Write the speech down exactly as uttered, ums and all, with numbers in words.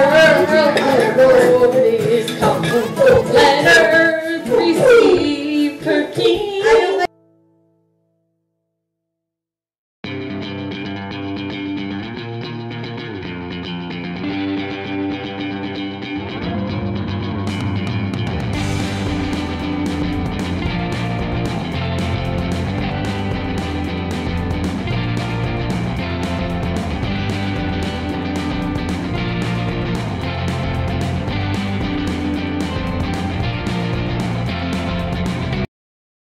world, the world is coming to play.